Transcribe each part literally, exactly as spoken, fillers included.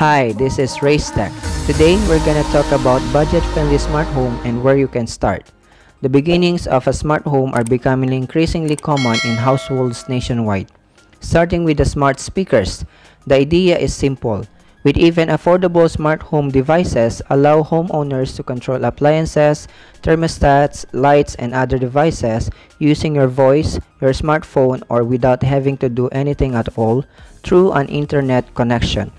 Hi, this is Reyzz Tech. Today, we're gonna talk about budget-friendly smart home and where you can start. The beginnings of a smart home are becoming increasingly common in households nationwide. Starting with the smart speakers, the idea is simple. With even affordable smart home devices, allow homeowners to control appliances, thermostats, lights, and other devices using your voice, your smartphone, or without having to do anything at all through an internet connection.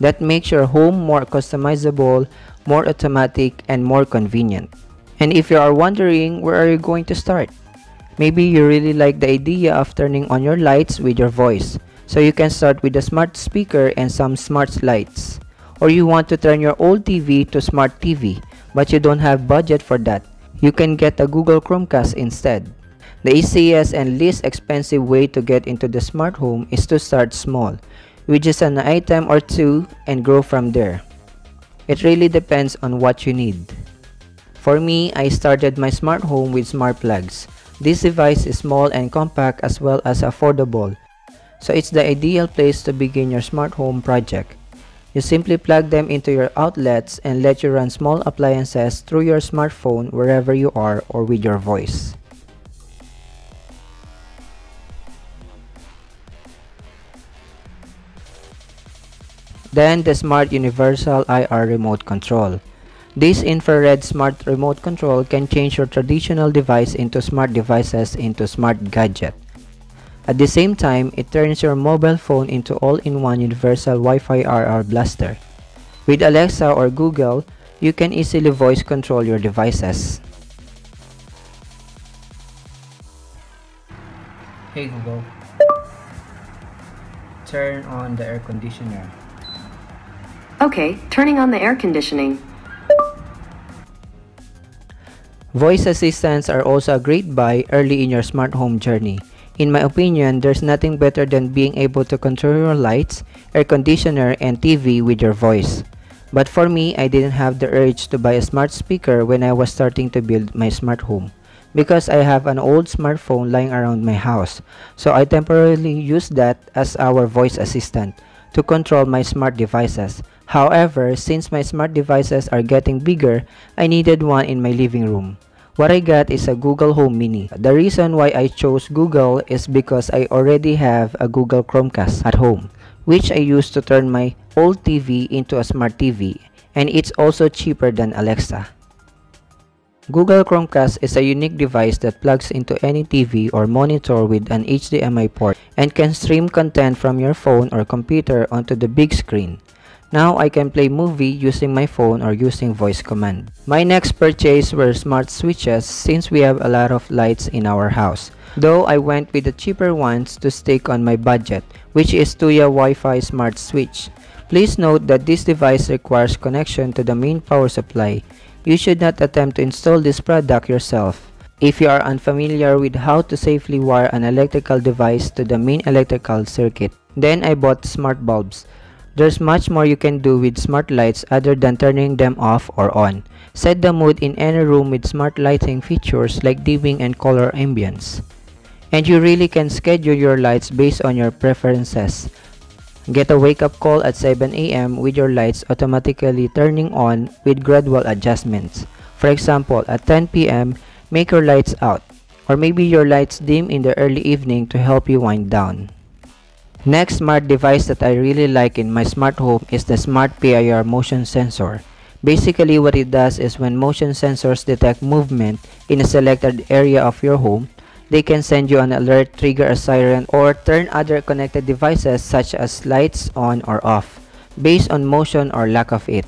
That makes your home more customizable, more automatic, and more convenient. And if you are wondering, where are you going to start? Maybe you really like the idea of turning on your lights with your voice. So you can start with a smart speaker and some smart lights. Or you want to turn your old T V to smart T V, but you don't have budget for that. You can get a Google Chromecast instead. The easiest and least expensive way to get into the smart home is to start small, with just an item or two, and grow from there. It really depends on what you need. For me, I started my smart home with smart plugs. This device is small and compact as well as affordable, so it's the ideal place to begin your smart home project. You simply plug them into your outlets and let you run small appliances through your smartphone wherever you are or with your voice. Then the Smart Universal I R Remote Control. This infrared smart remote control can change your traditional device into smart devices into smart gadget. At the same time, it turns your mobile phone into all-in-one universal Wi-Fi I R blaster. With Alexa or Google, you can easily voice control your devices. Hey Google, turn on the air conditioner. Okay, turning on the air conditioning. Voice assistants are also a great buy early in your smart home journey. In my opinion, there's nothing better than being able to control your lights, air conditioner, and T V with your voice. But for me, I didn't have the urge to buy a smart speaker when I was starting to build my smart home, because I have an old smartphone lying around my house, so I temporarily used that as our voice assistant to control my smart devices. However, since my smart devices are getting bigger, I needed one in my living room. What I got is a Google Home Mini. The reason why I chose Google is because I already have a Google Chromecast at home, which I use to turn my old T V into a smart T V, and it's also cheaper than Alexa. Google Chromecast is a unique device that plugs into any T V or monitor with an H D M I port and can stream content from your phone or computer onto the big screen. Now I can play movie using my phone or using voice command. My next purchase were smart switches, since we have a lot of lights in our house. Though I went with the cheaper ones to stick on my budget, which is Tuya Wi-Fi smart switch. Please note that this device requires connection to the main power supply. You should not attempt to install this product yourself. If you are unfamiliar with how to safely wire an electrical device to the main electrical circuit. Then I bought smart bulbs. There's much more you can do with smart lights other than turning them off or on. Set the mood in any room with smart lighting features like dimming and color ambience. And you really can schedule your lights based on your preferences. Get a wake-up call at seven A M with your lights automatically turning on with gradual adjustments. For example, at ten P M, make your lights out. Or maybe your lights dim in the early evening to help you wind down. Next smart device that I really like in my smart home is the smart P I R motion sensor. Basically, what it does is when motion sensors detect movement in a selected area of your home, they can send you an alert, trigger a siren, or turn other connected devices such as lights on or off, based on motion or lack of it.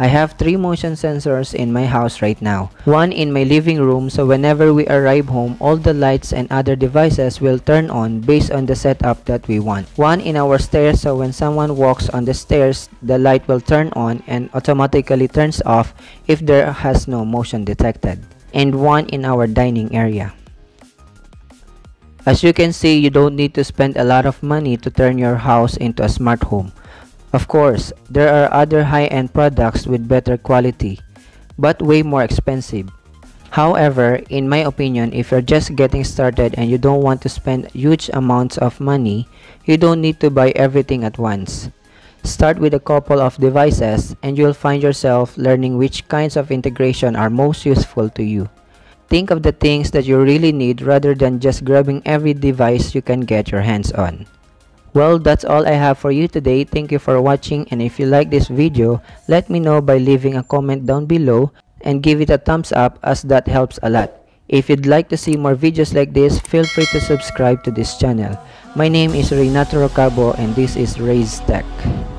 I have three motion sensors in my house right now. One in my living room, so whenever we arrive home, all the lights and other devices will turn on based on the setup that we want. One in our stairs, so when someone walks on the stairs, the light will turn on and automatically turns off if there has no motion detected. And one in our dining area. As you can see, you don't need to spend a lot of money to turn your house into a smart home. Of course, there are other high-end products with better quality, but way more expensive. However, in my opinion, if you're just getting started and you don't want to spend huge amounts of money, you don't need to buy everything at once. Start with a couple of devices and you'll find yourself learning which kinds of integration are most useful to you. Think of the things that you really need rather than just grabbing every device you can get your hands on. Well, that's all I have for you today. Thank you for watching, and if you like this video, let me know by leaving a comment down below and give it a thumbs up, as that helps a lot. If you'd like to see more videos like this, feel free to subscribe to this channel. My name is Renato Rocabo, and this is Reyzz Tech.